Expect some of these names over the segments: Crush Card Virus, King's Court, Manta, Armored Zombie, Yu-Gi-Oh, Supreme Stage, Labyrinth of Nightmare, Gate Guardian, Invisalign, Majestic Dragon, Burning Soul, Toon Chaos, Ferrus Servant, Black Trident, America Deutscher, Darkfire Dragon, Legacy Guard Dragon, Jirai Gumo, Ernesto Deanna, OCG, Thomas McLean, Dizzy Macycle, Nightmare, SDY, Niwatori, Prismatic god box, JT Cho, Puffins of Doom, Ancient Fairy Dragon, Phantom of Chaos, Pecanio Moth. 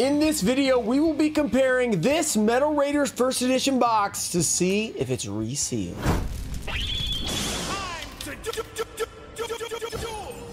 In this video, we will be comparing this Metal Raiders First Edition box to see if it's resealed.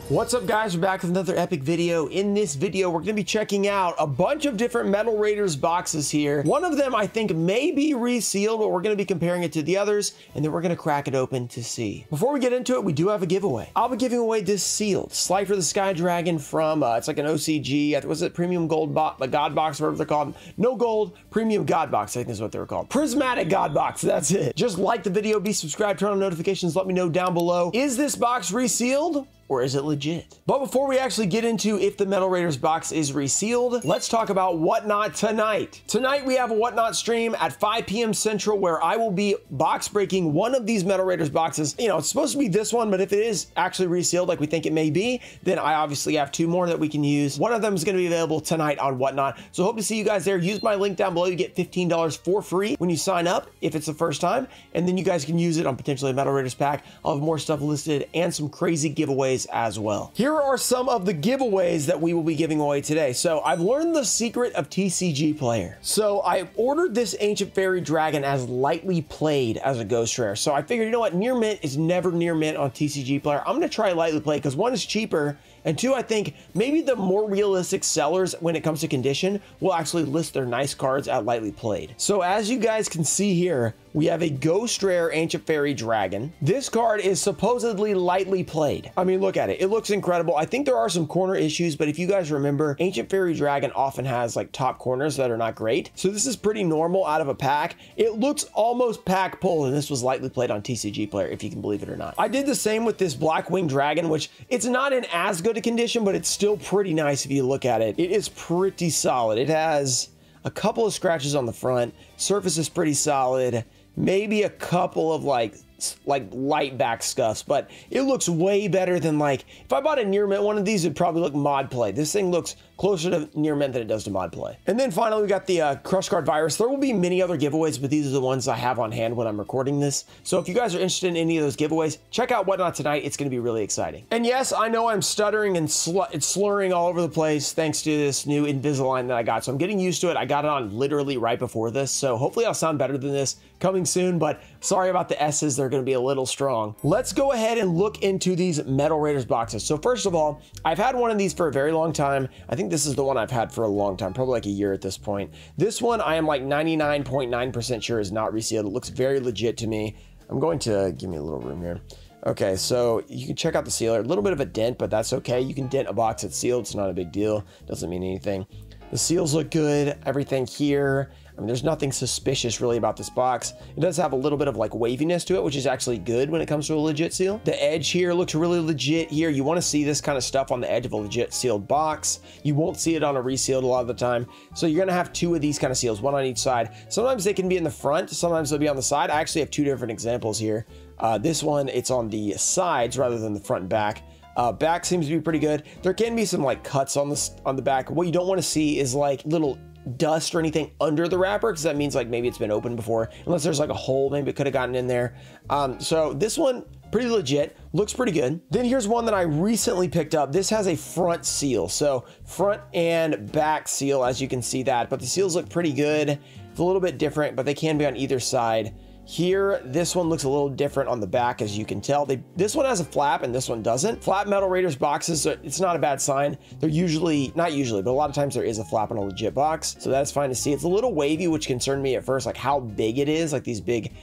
What's up, guys? We're back with another epic video. In this video, we're going to be checking out a bunch of different Metal Raiders boxes here. One of them, I think, may be resealed, but we're going to be comparing it to the others, and then we're going to crack it open to see. Before we get into it, we do have a giveaway. I'll be giving away this sealed Slifer the Sky Dragon from, it's like an OCG, was it Premium Gold God Box, whatever they're called? No Gold, Premium God Box, I think is what they're called. Prismatic God Box, that's it. Just like the video, be subscribed, turn on notifications, let me know down below. Is this box resealed? Or is it legit? But before we actually get into if the Metal Raiders box is resealed, let's talk about Whatnot tonight. Tonight we have a Whatnot stream at 5 PM Central where I will be box breaking one of these Metal Raiders boxes. You know, it's supposed to be this one, but if it is actually resealed like we think it may be, then I obviously have two more that we can use. One of them is gonna be available tonight on Whatnot. So hope to see you guys there. Use my link down below. You get $15 for free when you sign up, if it's the first time, and then you guys can use it on potentially a Metal Raiders pack. I'll have more stuff listed and some crazy giveaways as well. Here are some of the giveaways that we will be giving away today. So I've learned the secret of TCGPlayer. So I ordered this Ancient Fairy Dragon as lightly played as a ghost rare. So I figured, you know what? Near mint is never near mint on TCGPlayer. I'm going to try lightly played because one is cheaper. And two, I think maybe the more realistic sellers when it comes to condition will actually list their nice cards at lightly played. So as you guys can see here, we have a ghost rare Ancient Fairy Dragon. This card is supposedly lightly played. I mean, look at it. It looks incredible. I think there are some corner issues, but if you guys remember, Ancient Fairy Dragon often has like top corners that are not great. So this is pretty normal out of a pack. It looks almost pack pull, and this was lightly played on TCGPlayer, if you can believe it or not. I did the same with this Black Wing Dragon, which it's not in as good condition, but it's still pretty nice if you look at it. It is pretty solid. It has a couple of scratches on the front. Surface is pretty solid. Maybe a couple of like light back scuffs, but it looks way better than like, if I bought a near mint one of these, it'd probably look mod play. This thing looks closer to near mint than it does to mod play. And then finally, we got the Crush Card Virus. There will be many other giveaways, but these are the ones I have on hand when I'm recording this. So if you guys are interested in any of those giveaways, check out Whatnot tonight. It's going to be really exciting. And yes, I know I'm stuttering and slurring all over the place thanks to this new Invisalign that I got. So I'm getting used to it. I got it on literally right before this. So hopefully I'll sound better than this coming soon, but sorry about the S's. They're going to be a little strong. Let's go ahead and look into these Metal Raiders boxes. So first of all, I've had one of these for a very long time. I think this is the one I've had for a long time, probably like a year at this point. This one I am like 99.9% sure is not resealed. It looks very legit to me. I'm going to give me a little room here. Okay, so you can check out the sealer. A little bit of a dent, but that's okay. You can dent a box that's sealed. It's not a big deal. Doesn't mean anything. The seals look good. Everything here. I mean, there's nothing suspicious really about this box. It does have a little bit of like waviness to it, which is actually good when it comes to a legit seal. The edge here looks really legit here. You want to see this kind of stuff on the edge of a legit sealed box. You won't see it on a resealed a lot of the time. So you're going to have two of these kind of seals, one on each side. Sometimes they can be in the front. Sometimes they'll be on the side. I actually have two different examples here. This one, it's on the sides rather than the front and back. Back seems to be pretty good. There can be some like cuts on the back. What you don't want to see is like little dust or anything under the wrapper, because that means like maybe it's been opened before, unless there's like a hole, maybe it could have gotten in there. So this one, pretty legit, looks pretty good. Then here's one that I recently picked up. This has a front seal, so front and back seal, as you can see that, but the seals look pretty good. It's a little bit different, but they can be on either side. Here, this one looks a little different on the back, as you can tell. This one has a flap and this one doesn't. Flap Metal Raiders boxes, so it's not a bad sign. They're usually, not usually, but a lot of times there is a flap on a legit box. So that's fine to see. It's a little wavy, which concerned me at first, like how big it is, like these big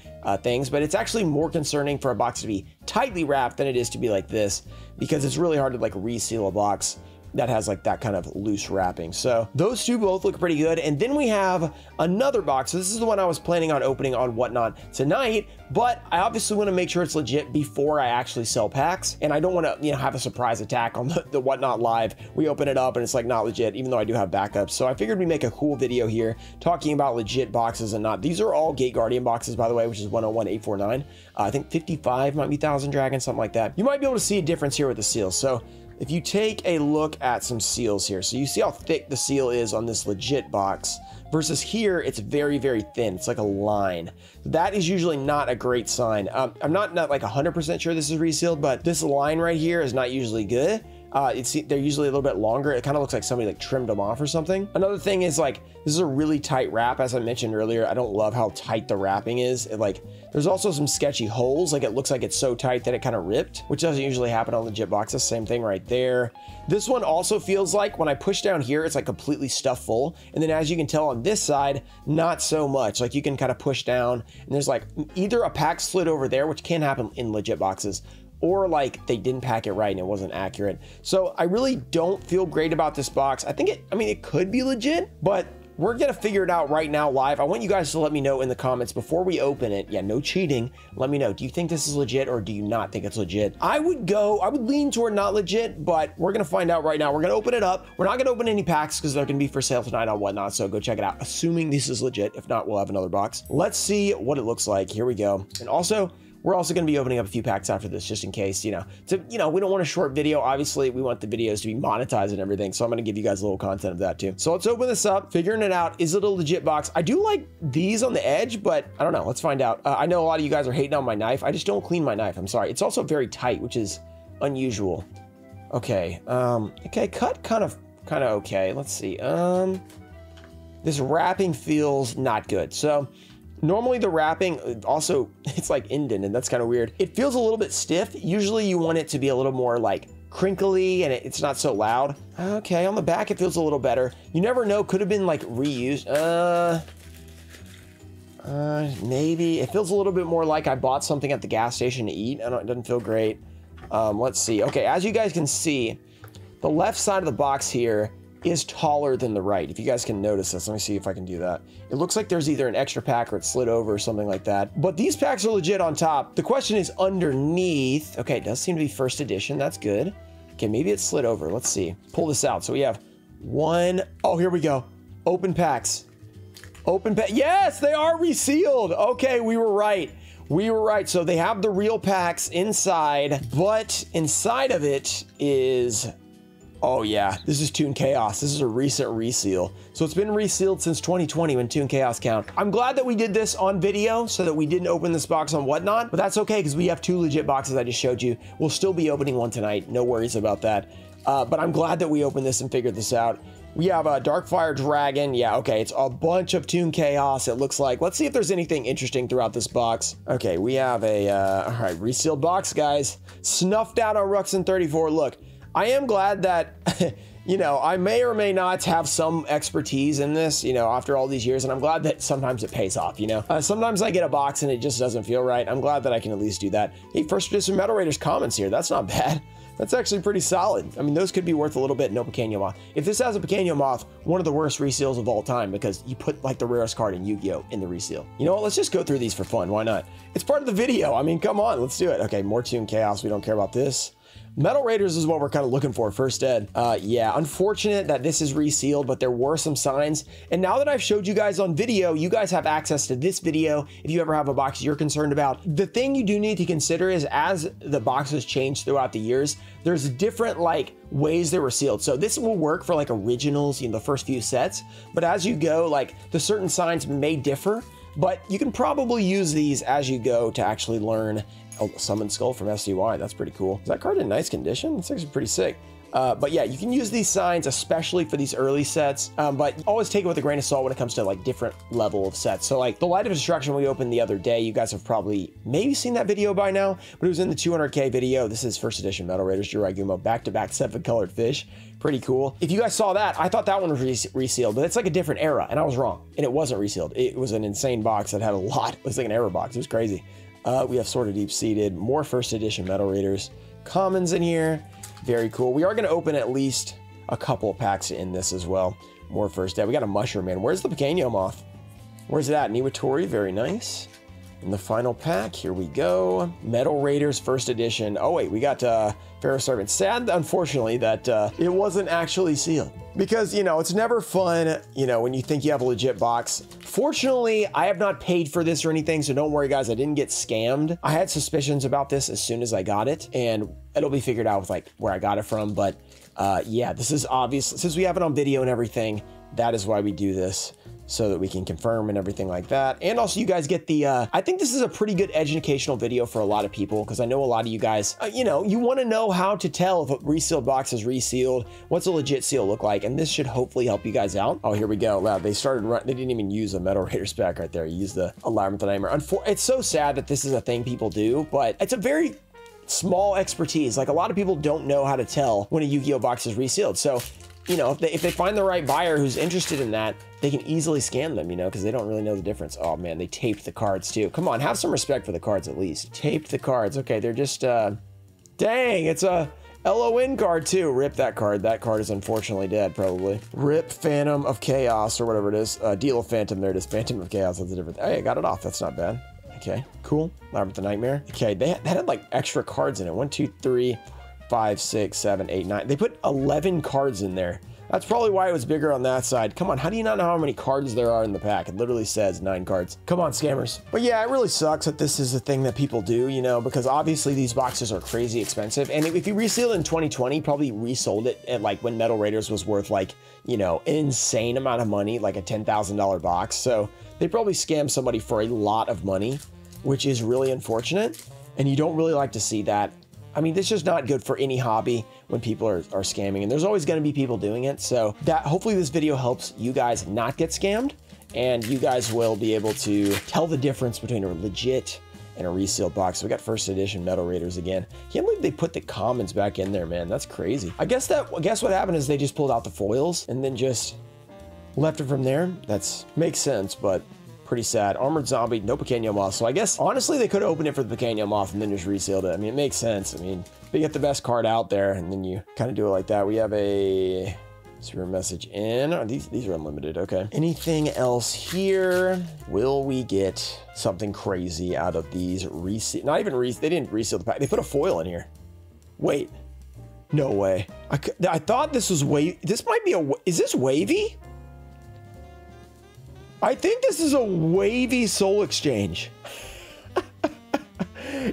things, but it's actually more concerning for a box to be tightly wrapped than it is to be like this, because it's really hard to like reseal a box that has like that kind of loose wrapping. So those two both look pretty good. And then we have another box. So this is the one I was planning on opening on Whatnot tonight, but I obviously want to make sure it's legit before I actually sell packs. And I don't want to, you know, have a surprise attack on the Whatnot live. We open it up and it's like not legit, even though I do have backups. So I figured we make a cool video here talking about legit boxes and not. These are all Gate Guardian boxes, by the way, which is 101,849. I think 55 might be Thousand Dragons, something like that. You might be able to see a difference here with the seals. So if you take a look at some seals here, so you see how thick the seal is on this legit box versus here, it's very, very thin. It's like a line. That is usually not a great sign. I'm not like 100% sure this is resealed, but this line right here is not usually good. they're usually a little bit longer. It kind of looks like somebody like trimmed them off or something. Another thing is like, this is a really tight wrap. As I mentioned earlier, I don't love how tight the wrapping is. It like, there's also some sketchy holes. Like it looks like it's so tight that it kind of ripped, which doesn't usually happen on legit boxes. Same thing right there. This one also feels like when I push down here, it's like completely stuffed full. And then as you can tell on this side, not so much. Like you can kind of push down and there's like either a pack slid over there, which can happen in legit boxes, or like they didn't pack it right and it wasn't accurate. So I really don't feel great about this box. I think it could be legit, but we're gonna figure it out right now live. I want you guys to let me know in the comments before we open it. Yeah, no cheating. Let me know, do you think this is legit or do you not think it's legit? I would lean toward not legit, but we're gonna find out right now. We're gonna open it up. We're not gonna open any packs because they're gonna be for sale tonight on Whatnot, so go check it out. Assuming this is legit, if not, we'll have another box. Let's see what it looks like, here we go. And also, we're also going to be opening up a few packs after this, just in case, we don't want a short video. Obviously, we want the videos to be monetized and everything. So I'm going to give you guys a little content of that too. So let's open this up, figuring it out. Is it a legit box? I do like these on the edge, but I don't know. Let's find out. I know a lot of you guys are hating on my knife. I just don't clean my knife. I'm sorry. It's also very tight, which is unusual. Okay. Okay. Cut kind of okay. Let's see. This wrapping feels not good. So normally the wrapping also, it's like indent, and that's kind of weird. It feels a little bit stiff. Usually you want it to be a little more like crinkly and it's not so loud. Okay, on the back it feels a little better. You never know, could have been like reused. Maybe. It feels a little bit more like I bought something at the gas station to eat. It doesn't feel great. Let's see. Okay, as you guys can see, the left side of the box here is taller than the right. If you guys can notice this, let me see if I can do that. It looks like there's either an extra pack or it slid over or something like that. But these packs are legit on top. The question is underneath. Okay, it does seem to be first edition. That's good. Okay, maybe it slid over. Let's see. Pull this out. So we have one. Oh, here we go. Open packs. Open pack. Yes, they are resealed. Okay, we were right. We were right. So they have the real packs inside, but inside of it is... Oh yeah, this is Toon Chaos. This is a recent reseal. So it's been resealed since 2020 when Toon Chaos count. I'm glad that we did this on video so that we didn't open this box on Whatnot, but that's okay because we have two legit boxes I just showed you. We'll still be opening one tonight, no worries about that. But I'm glad that we opened this and figured this out. We have a Darkfire Dragon. Yeah, okay, it's a bunch of Toon Chaos, it looks like. Let's see if there's anything interesting throughout this box. Okay, we have a, all right, resealed box, guys. Snuffed out on Ruxin 34, look. I am glad that, I may or may not have some expertise in this, after all these years, and I'm glad that sometimes it pays off, Sometimes I get a box and it just doesn't feel right. I'm glad that I can at least do that. Hey, first edition Metal Raiders comments here. That's not bad. That's actually pretty solid. I mean, those could be worth a little bit. No Pecanio Moth. If this has a Pecanio Moth, one of the worst reseals of all time because you put like the rarest card in Yu-Gi-Oh! In the reseal. You know what? Let's just go through these for fun. Why not? It's part of the video. I mean, come on, let's do it. Okay, more Toon Chaos. We don't care about this. Metal Raiders is what we're kind of looking for, first ed. Yeah, unfortunate that this is resealed, but there were some signs. And now that I've showed you guys on video, you guys have access to this video if you ever have a box you're concerned about. The thing you do need to consider is as the boxes change throughout the years, there's different like ways they were sealed. So this will work for like originals, the first few sets, but as you go, like the certain signs may differ, but you can probably use these as you go to actually learn. Oh, Summon Skull from SDY, that's pretty cool. Is that card in nice condition? That's actually pretty sick. But yeah, you can use these signs, especially for these early sets, but always take it with a grain of salt when it comes to like different level of sets. So like the Light of Destruction we opened the other day, you guys have probably maybe seen that video by now, but it was in the 200K video. This is first edition Metal Raiders, Jirai Gumo, back-to-back 7-colored fish. Pretty cool. If you guys saw that, I thought that one was resealed, but it's like a different era, and I was wrong, and it wasn't resealed. It was an insane box that had a lot. It was like an era box, it was crazy. We have sort of deep-seated, more first edition Metal Raiders commons in here. Very cool. We are going to open at least a couple packs in this as well. More first ed. We got a Mushroom Man. Where's the Pecanio Moth? Where's that? Niwatori. Very nice. And the final pack, here we go. Metal Raiders first edition. Oh wait, we got Ferrus Servant. Sad, unfortunately, that it wasn't actually sealed. Because, it's never fun, when you think you have a legit box. Fortunately, I have not paid for this or anything, so don't worry, guys. I didn't get scammed. I had suspicions about this as soon as I got it, and it'll be figured out with, like, where I got it from. But, yeah, this is obvious. Since we have it on video and everything, that is why we do this. so that we can confirm and everything like that. And also you guys get the, I think this is a pretty good educational video for a lot of people, because I know a lot of you guys, you know, you want to know how to tell if a resealed box is resealed, what's a legit seal look like, and this should hopefully help you guys out. Oh, here we go. Wow, they started running. They didn't even use the Metal Raiders pack right there. You used the Alarm of the Nightmare. It's so sad that this is a thing people do, but it's a very small expertise. Like, a lot of people don't know how to tell when a Yu-Gi-Oh box is resealed. So, you know, if they find the right buyer who's interested in that, they can easily scan them, you know, because they don't really know the difference. Oh man, they taped the cards too. Come on, have some respect for the cards at least. Taped the cards. Okay, they're just, dang, it's a LON card too. Rip that card. That card is unfortunately dead, probably. Rip Phantom of Chaos or whatever it is. Deal of Phantom. There it is. Phantom of Chaos. That's a different. Hey, I got it off. That's not bad. Okay, cool. Labyrinth of Nightmare. Okay, they had like extra cards in it. 1, 2, 3, 5, 6, 7, 8, 9. They put 11 cards in there. That's probably why it was bigger on that side. Come on, how do you not know how many cards there are in the pack? It literally says 9 cards. Come on, scammers. But yeah, it really sucks that this is a thing that people do, you know, because obviously these boxes are crazy expensive. And if you reseal in 2020, probably resold it at like when Metal Raiders was worth like, you know, an insane amount of money, like a $10,000 box. So they probably scammed somebody for a lot of money, which is really unfortunate. And you don't really like to see that. I mean, this is just not good for any hobby when people are scamming, and there's always going to be people doing it. So that hopefully this video helps you guys not get scammed, and you guys will be able to tell the difference between a legit and a resealed box. So we got first edition Metal Raiders again. Can't believe they put the commons back in there, man. That's crazy. I guess what happened is they just pulled out the foils and then just left it from there. That's makes sense, but pretty sad. Armored Zombie, no Pecanio Moth. So I guess, honestly, they could open it for the Pecanio Moth and then just resealed it. I mean, it makes sense. I mean, they get the best card out there, and then you kind of do it like that. We have a super message in. Oh, these are unlimited, okay. Anything else here? Will we get something crazy out of these reseal? Not even reseal, they didn't reseal the pack. They put a foil in here. Wait, no way. I thought this was wavy. This might be a, is this wavy? I think this is a wavy Soul Exchange.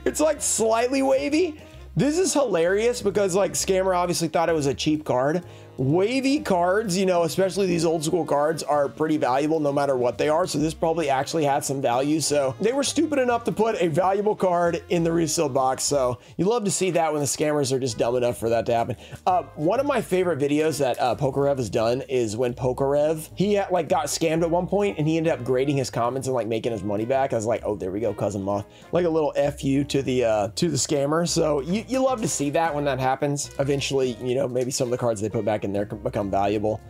It's like slightly wavy. This is hilarious because like scammer obviously thought it was a cheap card. Wavy cards, you know, especially these old school cards are pretty valuable no matter what they are. So this probably actually had some value. So they were stupid enough to put a valuable card in the resealed box. So you love to see that when the scammers are just dumb enough for that to happen. One of my favorite videos that PokerRev has done is when PokerRev, he had, like, got scammed at one point and he ended up grading his comments and like making his money back. I was like, oh, there we go, Cousin Moth. Like a little FU to the scammer. So you love to see that when that happens. Eventually, you know, maybe some of the cards they put back in there become valuable.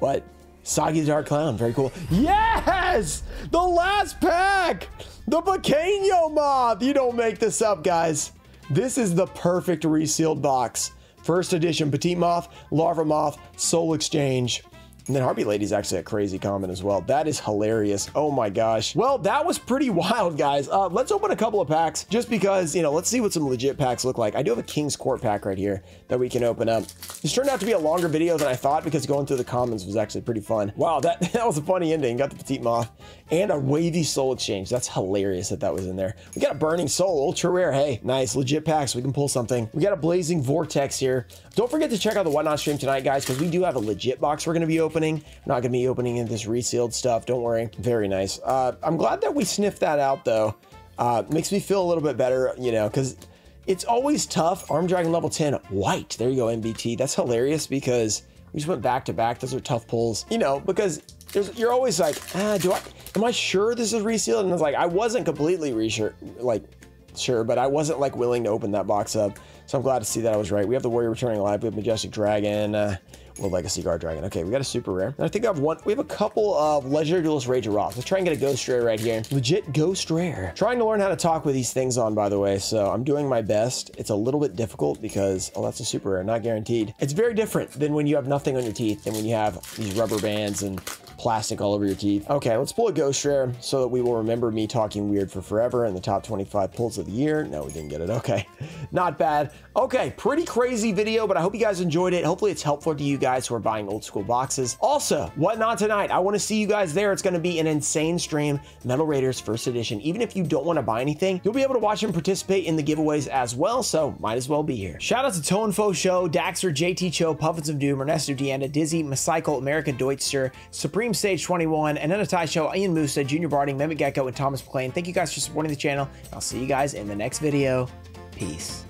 But Soggy Dark Clown, very cool. Yes, the last pack, the Pecanio Moth. You don't make this up, guys. This is the perfect resealed box. First edition Petite Moth, Larva Moth, Soul Exchange. And then Harpy Lady's actually a crazy comment as well. That is hilarious. Oh my gosh. Well, that was pretty wild, guys. Let's open a couple of packs just because, you know, let's see what some legit packs look like. I do have a King's Court pack right here that we can open up. This turned out to be a longer video than I thought because going through the comments was actually pretty fun. Wow, that was a funny ending. Got the Petite Moth and a wavy Soul Exchange. That's hilarious that that was in there. We got a Burning Soul, ultra rare. Hey, nice, legit packs. We can pull something. We got a Blazing Vortex here. Don't forget to check out the Whatnot stream tonight, guys, because we do have a legit box we're going to be opening. I'm not gonna be opening in this resealed stuff, don't worry. Very nice. I'm glad that we sniffed that out though. Makes me feel a little bit better, you know, because it's always tough. Armored Dragon level 10 white, there you go, MBT. That's hilarious because we just went back to back. Those are tough pulls, you know, because you're always like, am I sure this is resealed? And it's like, I wasn't completely sure, but I wasn't like willing to open that box up. So I'm glad to see that I was right. We have the Warrior returning alive. We have Majestic Dragon, World Legacy Guard Dragon. Okay, we got a super rare. And I think we have a couple of Legendary Duelist Rage of Roth. Let's try and get a Ghost Rare right here. Legit Ghost Rare. Trying to learn how to talk with these things on, by the way, so I'm doing my best. It's a little bit difficult because, oh, that's a super rare, not guaranteed. It's very different than when you have nothing on your teeth and when you have these rubber bands and plastic all over your teeth. Okay, let's pull a Ghost Rare so that we will remember me talking weird for forever in the top 25 pulls of the year. No, we didn't get it, okay. Not bad. Okay, pretty crazy video, but I hope you guys enjoyed it. Hopefully it's helpful to you guys who are buying old school boxes. Also, Whatnot tonight, I want to see you guys there. It's going to be an insane stream, Metal Raiders First Edition. Even if you don't want to buy anything, you'll be able to watch and participate in the giveaways as well, so might as well be here. Shout out to Tonefo Show, Daxter, JT Cho, Puffins of Doom, Ernesto Deanna, Dizzy, Macycle, America Deutscher, Supreme Stage 21, Ananatai Show, Ian Musa, Junior Barding, Mehmet Gecko, and Thomas McLean. Thank you guys for supporting the channel. I'll see you guys in the next video. Peace.